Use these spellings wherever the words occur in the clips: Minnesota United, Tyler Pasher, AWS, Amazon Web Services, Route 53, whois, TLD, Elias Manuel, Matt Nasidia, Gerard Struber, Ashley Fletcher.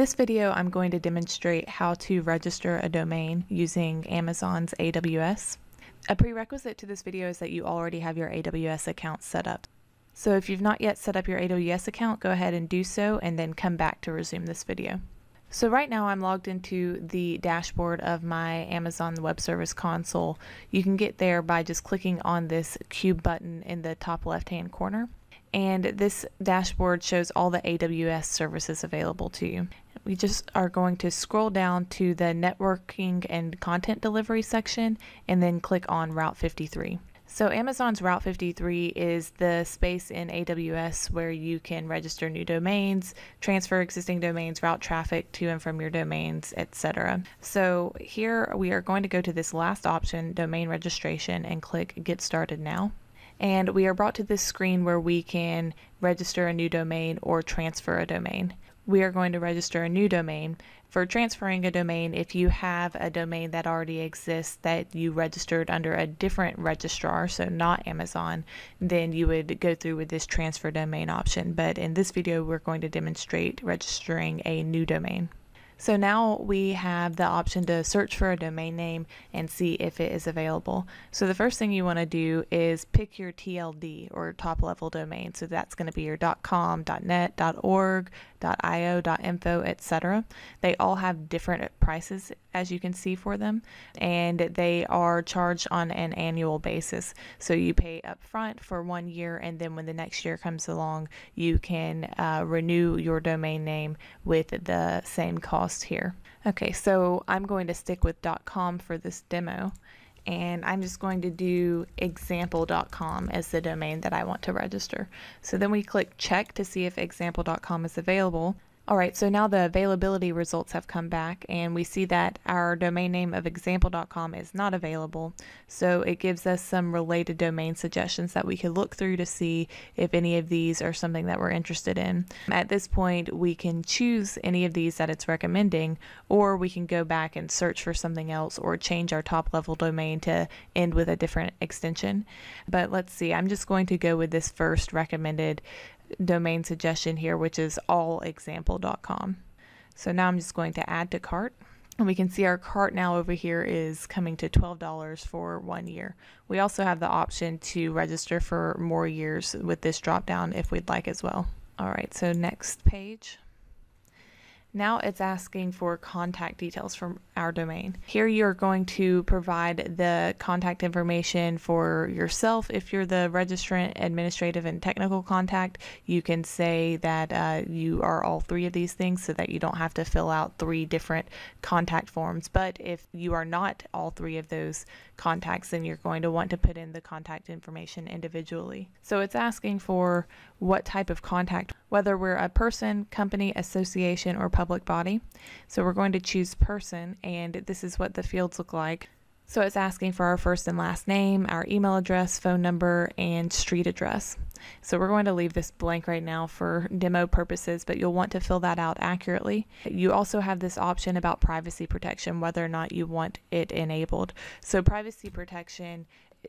In this video, I'm going to demonstrate how to register a domain using Amazon's AWS. A prerequisite to this video is that you already have your AWS account set up. So if you've not yet set up your AWS account, go ahead and do so and then come back to resume this video. So right now I'm logged into the dashboard of my Amazon Web Service Console. You can get there by just clicking on this cube button in the top left-hand corner. And this dashboard shows all the AWS services available to you. We just are going to scroll down to the networking and content delivery section and then click on Route 53. So Amazon's Route 53 is the space in AWS where you can register new domains, transfer existing domains, route traffic to and from your domains, etc. So here we are going to go to this last option, domain registration, and click Get Started Now. And we are brought to this screen where we can register a new domain or transfer a domain. We are going to register a new domain. For transferring a domain, if you have a domain that already exists that you registered under a different registrar, so not Amazon, then you would go through with this transfer domain option. But in this video, we're going to demonstrate registering a new domain. So now we have the option to search for a domain name and see if it is available. So the first thing you want to do is pick your TLD or top level domain. So that's going to be your .com, .net, .org, .io, .info, etc. They all have different prices, as you can see, for them, and they are charged on an annual basis. So you pay up front for 1 year, and then when the next year comes along, you can renew your domain name with the same cost here. Okay, so I'm going to stick with .com for this demo, and I'm just going to do example.com as the domain that I want to register. So then we click check to see if example.com is available. Alright, so now the availability results have come back, and we see that our domain name of example.com is not available. So it gives us some related domain suggestions that we could look through to see if any of these are something that we're interested in. At this point, we can choose any of these that it's recommending, or we can go back and search for something else or change our top level domain to end with a different extension. But let's see, I'm just going to go with this first recommended domain suggestion here, which is allexample.com. So now I'm just going to add to cart, and we can see our cart now over here is coming to $12 for 1 year. We also have the option to register for more years with this drop down if we'd like as well. All right, so next page. Now it's asking for contact details from our domain. Here you're going to provide the contact information for yourself. If you're the registrant, administrative, and technical contact, you can say that you are all three of these things so that you don't have to fill out three different contact forms. But if you are not all three of those contacts, then you're going to want to put in the contact information individually. So it's asking for what type of contact, whether we're a person, company, association, or public body. So we're going to choose person, and this is what the fields look like. So it's asking for our first and last name, our email address, phone number, and street address. So we're going to leave this blank right now for demo purposes, but you'll want to fill that out accurately. You also have this option about privacy protection, whether or not you want it enabled. So privacy protection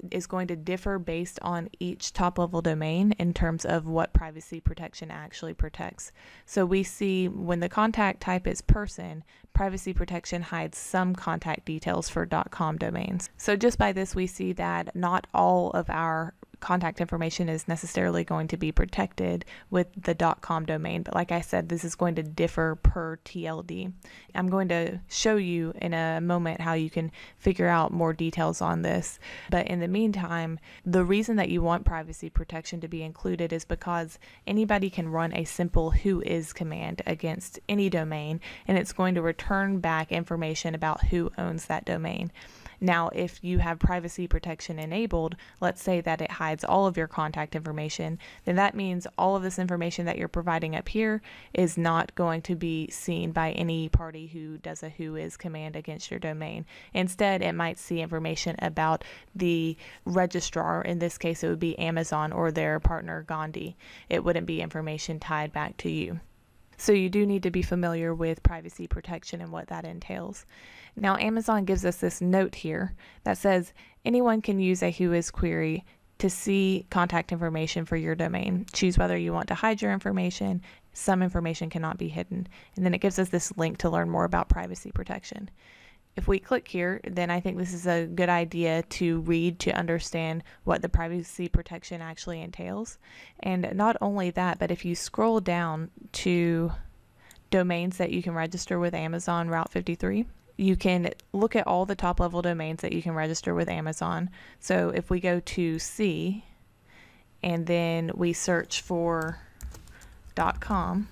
is going to differ based on each top level domain in terms of what privacy protection actually protects. So we see when the contact type is person, privacy protection hides some contact details for .com domains. So just by this, we see that not all of our contact information is necessarily going to be protected with the .com domain, but like I said, this is going to differ per TLD. I'm going to show you in a moment how you can figure out more details on this, but in the meantime, the reason that you want privacy protection to be included is because anybody can run a simple whois command against any domain, and it's going to return back information about who owns that domain. Now, if you have privacy protection enabled, let's say that it hides all of your contact information, then that means all of this information that you're providing up here is not going to be seen by any party who does a whois command against your domain. Instead, it might see information about the registrar. In this case, it would be Amazon or their partner, Gandhi. It wouldn't be information tied back to you. So you do need to be familiar with privacy protection and what that entails. Now, Amazon gives us this note here that says anyone can use a whois query to see contact information for your domain. Choose whether you want to hide your information Some information cannot be hidden. And then it gives us this link to learn more about privacy protection. If we click here, then I think this is a good idea to read to understand what the privacy protection actually entails. And not only that, but if you scroll down to domains that you can register with Amazon Route 53, you can look at all the top level domains that you can register with Amazon. So if we go to C and then we search for .com,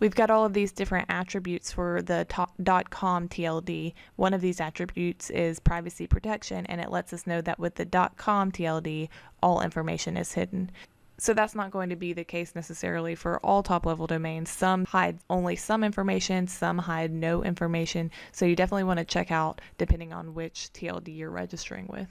we've got all of these different attributes for the .com TLD. One of these attributes is privacy protection, and it lets us know that with the .com TLD, all information is hidden. So that's not going to be the case necessarily for all top-level domains. Some hide only some information, some hide no information. So you definitely want to check out depending on which TLD you're registering with.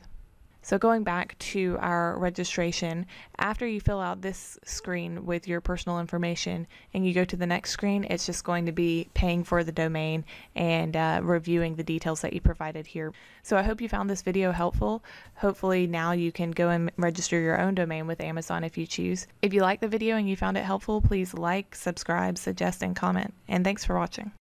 So going back to our registration, after you fill out this screen with your personal information and you go to the next screen, it's just going to be paying for the domain and reviewing the details that you provided here. So I hope you found this video helpful. Hopefully now you can go and register your own domain with Amazon if you choose. If you liked the video and you found it helpful, please like, subscribe, suggest, and comment. And thanks for watching.